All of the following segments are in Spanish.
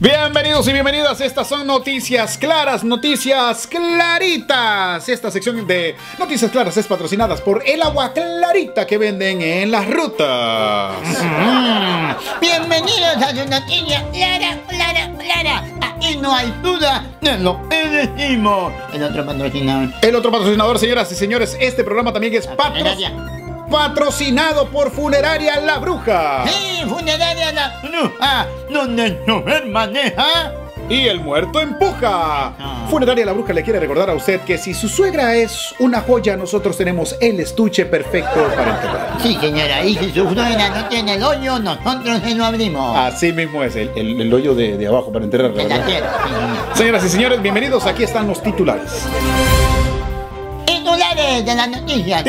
Bienvenidos y bienvenidas, estas son Noticias Claras, Noticias Claritas. Esta sección de Noticias Claras es patrocinada por el agua clarita que venden en las rutas. Bienvenidos a su Noticias Clara, Clara, Clara. Aquí no hay duda, nos lo decimos. El otro patrocinador. El otro patrocinador, señoras y señores, este programa también es patrocinado por Funeraria La Bruja. Sí, Funeraria La Bruja, donde el chofer maneja y el muerto empuja. Funeraria La Bruja le quiere recordar a usted que si su suegra es una joya, nosotros tenemos el estuche perfecto para enterrar. Sí, señora, y si su suegra no tiene el hoyo, nosotros se lo abrimos. Así mismo es, el hoyo de abajo para enterrar. Señoras y señores, bienvenidos, aquí están los titulares. Titulares de las noticias,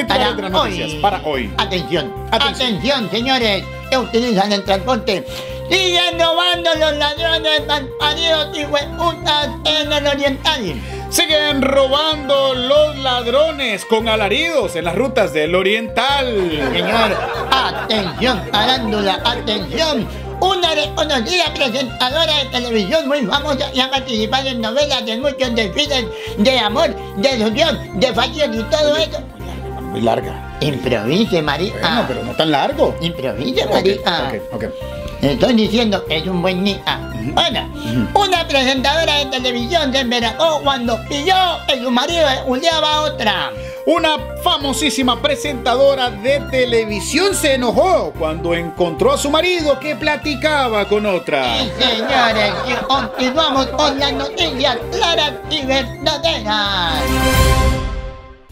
para hoy. Atención, atención, señores que utilizan el transporte. Siguen robando los ladrones malparidos y hueputas en el oriental. Siguen robando los ladrones con alaridos en las rutas del oriental. Señor, atención, parándula, atención. Una reconocida presentadora de televisión muy famosa y ha participado en novelas, de muchos desfiles de amor, de ilusión, de fallos y todo eso. Muy larga. Improvise, María. Bueno, pero no tan largo. Improvise, María. Ok. Estoy diciendo que es un buen niño. Bueno, una presentadora de televisión se embarazó cuando pilló que su marido juleaba a otra. Una famosísima presentadora de televisión se enojó cuando encontró a su marido que platicaba con otra. Sí, señores, y continuamos con las noticias claras y verdaderas.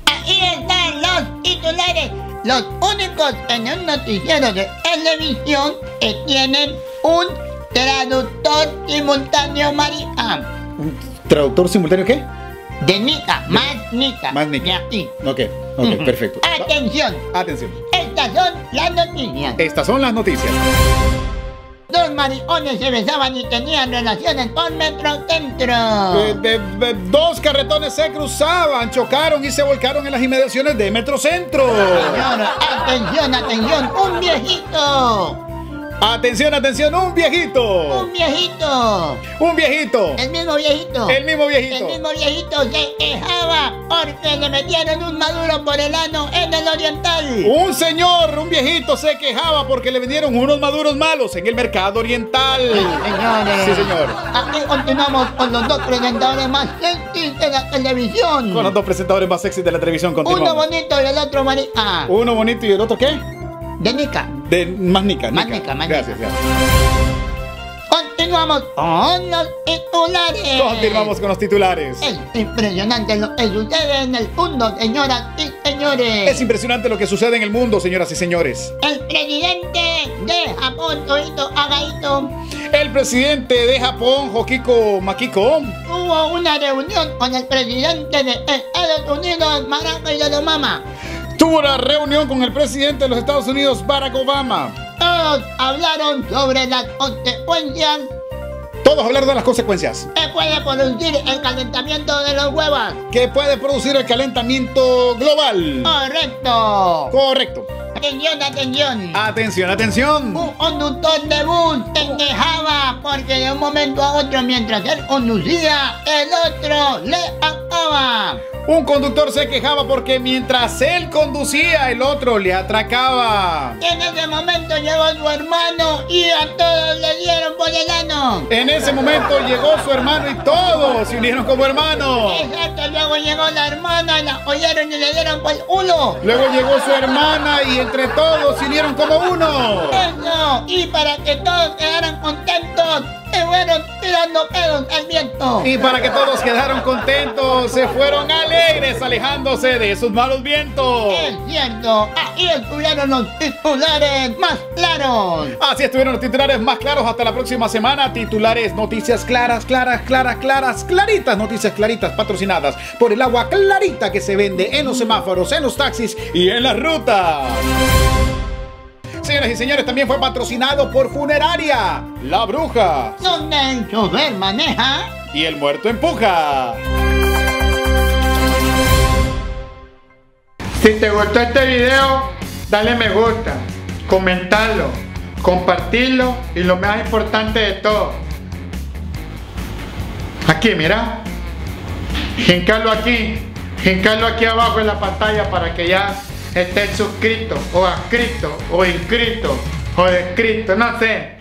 Ahí están los titulares. Los únicos en un noticiero de televisión que tienen un traductor simultáneo, María. ¿Un traductor simultáneo qué? De Nica, sí. Más Nica. De aquí. Ok, perfecto. Atención. Estas son las noticias. Dos maricones se besaban y tenían relaciones por Metrocentro. Dos carretones se cruzaban, chocaron y se volcaron en las inmediaciones de Metrocentro. Señora, atención, un viejito. El mismo viejito se quejaba porque le metieron un maduro por el ano en el oriental. Un viejito se quejaba porque le vendieron unos maduros malos en el mercado oriental. Sí, señor. Aquí continuamos con los dos presentadores más sexys de la televisión. Uno bonito y el otro marica. ¿Uno bonito y el otro qué? De Nica. Más Nica. Gracias. Continuamos con los titulares. Es impresionante lo que sucede en el mundo, señoras y señores. El presidente de Japón, Hojiko Makiko, tuvo una reunión con el presidente de Estados Unidos, Barack Obama. Tuvo una reunión con el presidente de los Estados Unidos, Barack Obama. Todos hablaron de las consecuencias. Que puede producir el calentamiento de los huevos. Que puede producir el calentamiento global. Correcto. Atención. Un conductor de bus se quejaba porque de un momento a otro, mientras él conducía, el otro le atacaba. En ese momento llegó su hermano y a todos le dieron por el ano. Exacto, luego llegó la hermana, la oyeron y le dieron por el culo. Luego llegó su hermana y entre todos se unieron como uno. Eso, y para que todos quedaran contentos, se fueron tirando pedos al viento. Alejándose de esos malos vientos. Es cierto, así estuvieron los titulares más claros. Hasta la próxima semana. Titulares, noticias claras, claritas. Noticias claritas patrocinadas por el agua clarita que se vende en los semáforos, en los taxis y en las rutas. Señoras y señores, también fue patrocinado por Funeraria La Bruja, donde el chofer maneja y el muerto empuja. Si te gustó este video, dale me gusta, comentarlo, compartirlo y lo más importante de todo, Aquí, mira. Gincalo aquí abajo en la pantalla para que ya estés suscrito o adscrito o inscrito o descrito, no sé.